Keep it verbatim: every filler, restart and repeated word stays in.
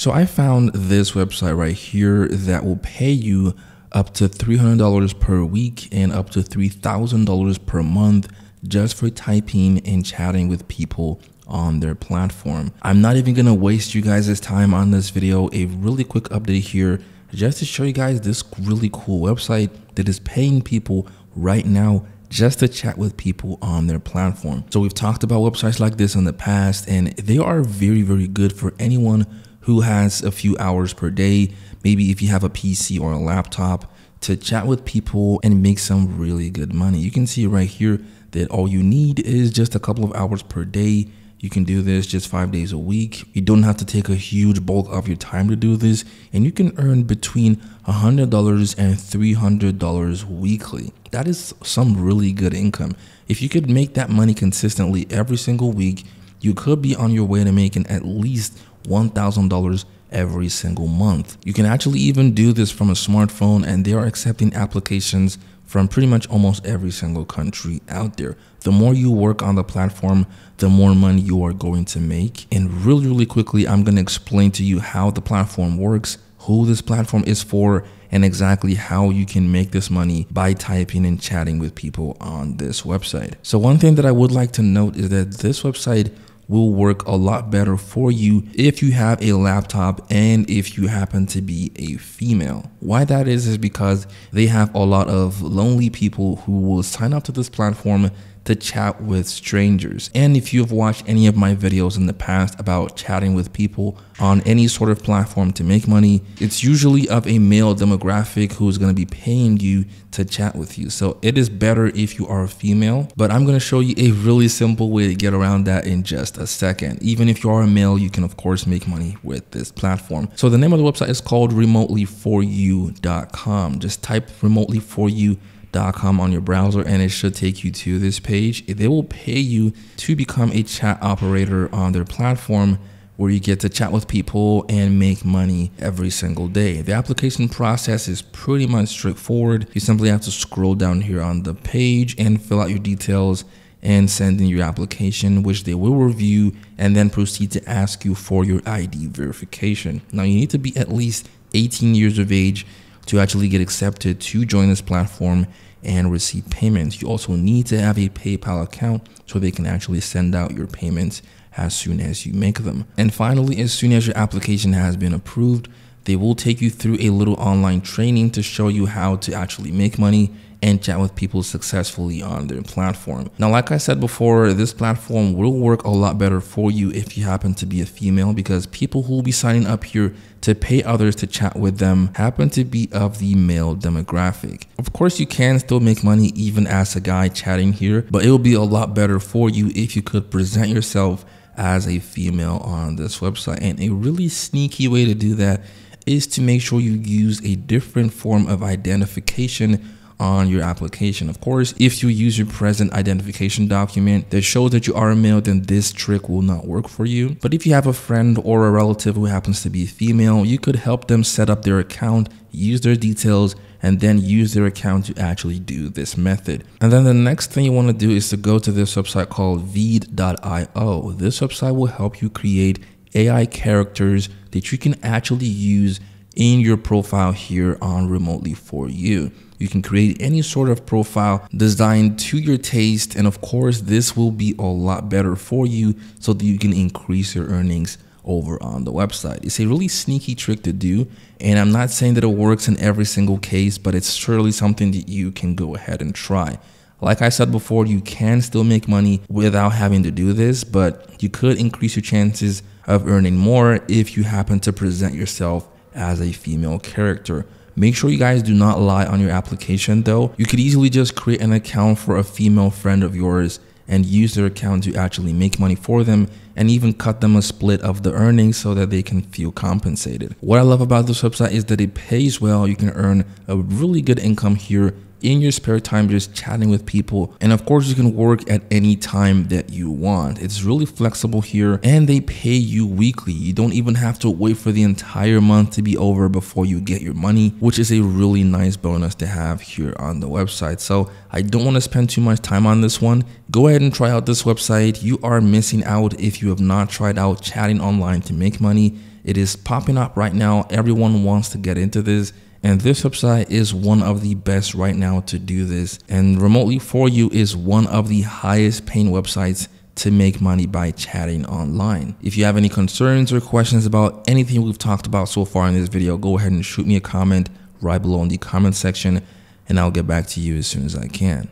So I found this website right here that will pay you up to three hundred dollars per week and up to three thousand dollars per month just for typing and chatting with people on their platform. I'm not even gonna waste you guys' time on this video. A really quick update here just to show you guys this really cool website that is paying people right now just to chat with people on their platform. So we've talked about websites like this in the past, and they are very, very good for anyone who has a few hours per day, maybe if you have a P C or a laptop, to chat with people and make some really good money. You can see right here that all you need is just a couple of hours per day. You can do this just five days a week. You don't have to take a huge bulk of your time to do this, and you can earn between one hundred dollars and three hundred dollars weekly. That is some really good income. If you could make that money consistently every single week, you could be on your way to making at least one thousand dollars every single month. You can actually even do this from a smartphone, and they are accepting applications from pretty much almost every single country out there. The more you work on the platform, the more money you are going to make. And really, really quickly, I'm gonna explain to you how the platform works, who this platform is for, and exactly how you can make this money by typing and chatting with people on this website. So one thing that I would like to note is that this website will work a lot better for you if you have a laptop and if you happen to be a female. Why that is is because they have a lot of lonely people who will sign up to this platform to chat with strangers. And if you've watched any of my videos in the past about chatting with people on any sort of platform to make money, it's usually of a male demographic who's gonna be paying you to chat with you. So it is better if you are a female, but I'm gonna show you a really simple way to get around that in just a second. Even if you are a male, you can of course make money with this platform. So the name of the website is called remotely for you dot com. Just type remotely for you dot com on your browser and it should take you to this page. They will pay you to become a chat operator on their platform, where you get to chat with people and make money every single day. The application process is pretty much straightforward. You simply have to scroll down here on the page and fill out your details and send in your application, which they will review and then proceed to ask you for your I D verification. Now you need to be at least eighteen years of age to actually get accepted to join this platform and receive payments. You also need to have a PayPal account so they can actually send out your payments as soon as you make them. And finally, as soon as your application has been approved, they will take you through a little online training to show you how to actually make money and chat with people successfully on their platform. Now, like I said before, this platform will work a lot better for you if you happen to be a female, because people who will be signing up here to pay others to chat with them happen to be of the male demographic. Of course, you can still make money even as a guy chatting here, but it will be a lot better for you if you could present yourself as a female on this website. And a really sneaky way to do that is to make sure you use a different form of identification on your application. Of course, if you use your present identification document that shows that you are a male, then this trick will not work for you. But if you have a friend or a relative who happens to be female, you could help them set up their account, use their details, and then use their account to actually do this method. And then the next thing you want to do is to go to this website called veed dot i o. This website will help you create A I characters that you can actually use in your profile here on Remotely For You. You can create any sort of profile designed to your taste, and of course this will be a lot better for you so that you can increase your earnings over on the website. It's a really sneaky trick to do, and I'm not saying that it works in every single case, but it's surely something that you can go ahead and try. Like I said before, you can still make money without having to do this, but you could increase your chances of earning more if you happen to present yourself as a female character. Make sure you guys do not lie on your application though. You could easily just create an account for a female friend of yours and use their account to actually make money for them, and even cut them a split of the earnings so that they can feel compensated. What I love about this website is that it pays well. You can earn a really good income here in your spare time just chatting with people, and of course you can work at any time that you want. It's really flexible here, and they pay you weekly. You don't even have to wait for the entire month to be over before you get your money, which is a really nice bonus to have here on the website. So I don't want to spend too much time on this one. Go ahead and try out this website. You are missing out if you have not tried out chatting online to make money. It is popping up right now. Everyone wants to get into this. And this website is one of the best right now to do this. And Remotely For You is one of the highest paying websites to make money by chatting online. If you have any concerns or questions about anything we've talked about so far in this video, go ahead and shoot me a comment right below in the comment section, and I'll get back to you as soon as I can.